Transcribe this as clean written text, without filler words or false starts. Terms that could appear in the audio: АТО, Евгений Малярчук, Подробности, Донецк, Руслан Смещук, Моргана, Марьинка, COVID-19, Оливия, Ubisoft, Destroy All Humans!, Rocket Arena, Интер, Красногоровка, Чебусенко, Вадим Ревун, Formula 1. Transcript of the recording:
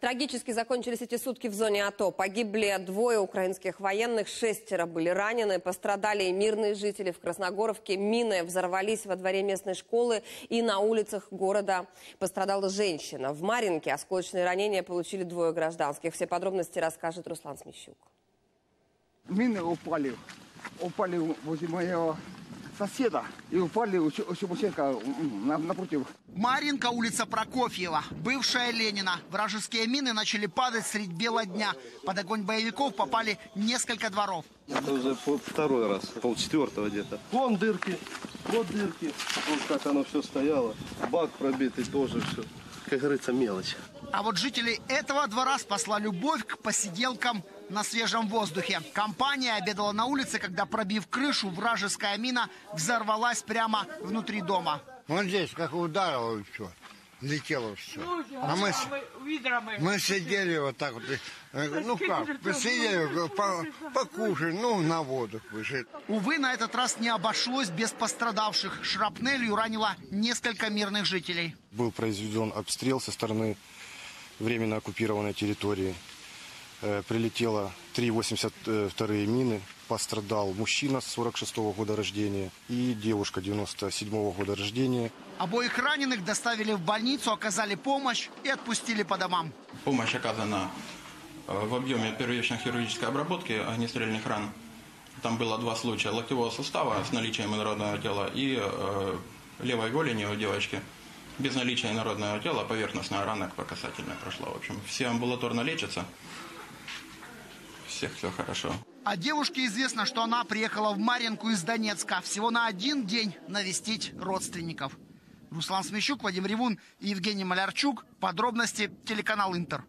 Трагически закончились эти сутки в зоне АТО. Погибли 2 украинских военных, 6 были ранены. Пострадали и мирные жители в Красногоровке. Мины взорвались во дворе местной школы и на улицах города пострадала женщина. В Марьинке осколочные ранения получили 2 гражданских. Все подробности расскажет Руслан Смещук. Мины упали возле моего соседа и упали у Чебусенко напротив. Марьинка, улица Прокофьева, бывшая Ленина. Вражеские мины начали падать средь бела дня. Под огонь боевиков попали несколько дворов. Это уже второй раз, полчетвертого где-то. Вон дырки, вот дырки. Вот как оно все стояло. Бак пробитый тоже все. Как говорится, мелочь. А вот жителей этого двора спасла любовь к посиделкам на свежем воздухе. Компания обедала на улице, когда, пробив крышу, вражеская мина взорвалась прямо внутри дома. Вот здесь как ударило все, летело все. А мы сидели вот так вот, ну как, посидели, покушали, ну на воду вышли. Увы, на этот раз не обошлось без пострадавших. Шрапнелью ранило несколько мирных жителей. Был произведен обстрел со стороны временно оккупированной территории. Прилетело 3,82 мины. Пострадал мужчина с 46-го года рождения и девушка 97-го года рождения. Обоих раненых доставили в больницу, оказали помощь и отпустили по домам. Помощь оказана в объеме первично-хирургической обработки огнестрельных ран. Там было 2 случая локтевого сустава с наличием инородного тела и левой голени у девочки. Без наличия инородного тела поверхностная рана по касательной прошла. В общем, все амбулаторно лечатся. Всех все хорошо. А девушке известно, что она приехала в Марьинку из Донецка всего на 1 день навестить родственников. Руслан Смещук, Вадим Ревун и Евгений Малярчук. Подробности, телеканал Интер.